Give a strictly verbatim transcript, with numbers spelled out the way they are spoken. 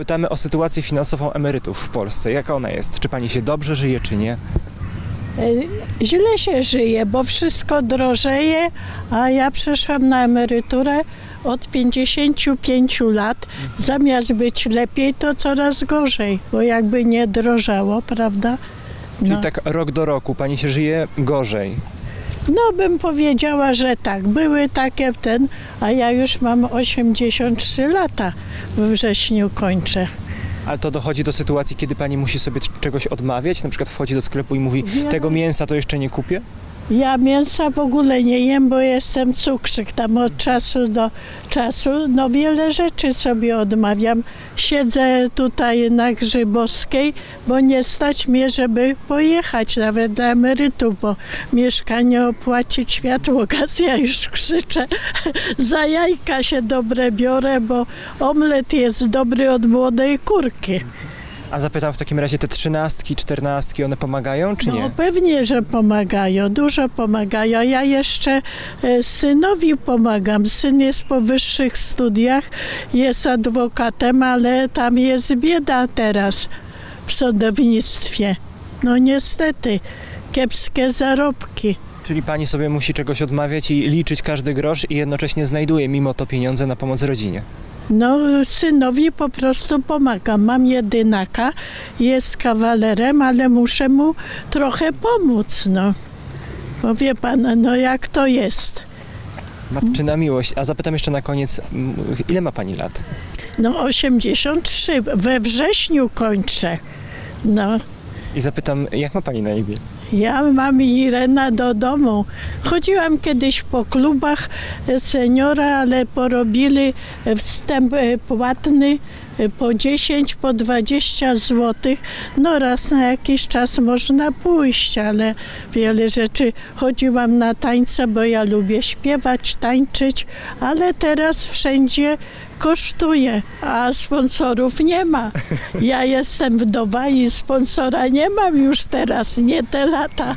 Pytamy o sytuację finansową emerytów w Polsce. Jaka ona jest? Czy pani się dobrze żyje, czy nie? Źle się żyje, bo wszystko drożeje, a ja przeszłam na emeryturę od pięćdziesięciu pięciu lat. Zamiast być lepiej, to coraz gorzej, bo jakby nie drożało, prawda? No. Czyli tak rok do roku pani się żyje gorzej? No bym powiedziała, że tak. Były takie ten, a ja już mam osiemdziesiąt trzy lata, we wrześniu kończę. Ale to dochodzi do sytuacji, kiedy pani musi sobie czegoś odmawiać? Na przykład wchodzi do sklepu i mówi, ja, tego mięsa to jeszcze nie kupię? Ja mięsa w ogóle nie jem, bo jestem cukrzyk. Tam od czasu do czasu, no wiele rzeczy sobie odmawiam. Siedzę tutaj na Grzybowskiej, bo nie stać mnie, żeby pojechać nawet do emerytów, bo mieszkanie opłacić, światło, gaz, ja już krzyczę. Za jajka się dobre biorę, bo omlet jest dobry od młodej kurki. A zapytam w takim razie, te trzynastki, czternastki, one pomagają, czy nie? No pewnie, że pomagają, dużo pomagają. Ja jeszcze synowi pomagam. Syn jest po wyższych studiach, jest adwokatem, ale tam jest bieda teraz w sądownictwie. No niestety, kiepskie zarobki. Czyli pani sobie musi czegoś odmawiać i liczyć każdy grosz i jednocześnie znajduje mimo to pieniądze na pomoc rodzinie. No synowi po prostu pomagam. Mam jedynaka, jest kawalerem, ale muszę mu trochę pomóc, no. Bo wie pan, no jak to jest. Matczyna miłość. A zapytam jeszcze na koniec, ile ma pani lat? No osiemdziesiąt trzy. We wrześniu kończę. No. I zapytam, jak ma pani na imię? Ja mam Irena do domu. Chodziłam kiedyś po klubach seniora, ale porobili wstęp płatny po dziesięć, po dwadzieścia złotych. No raz na jakiś czas można pójść, ale wiele rzeczy. Chodziłam na tańce, bo ja lubię śpiewać, tańczyć, ale teraz wszędzie kosztuje, a sponsorów nie ma. Ja jestem wdowa i sponsora nie mam już teraz, nie te lata.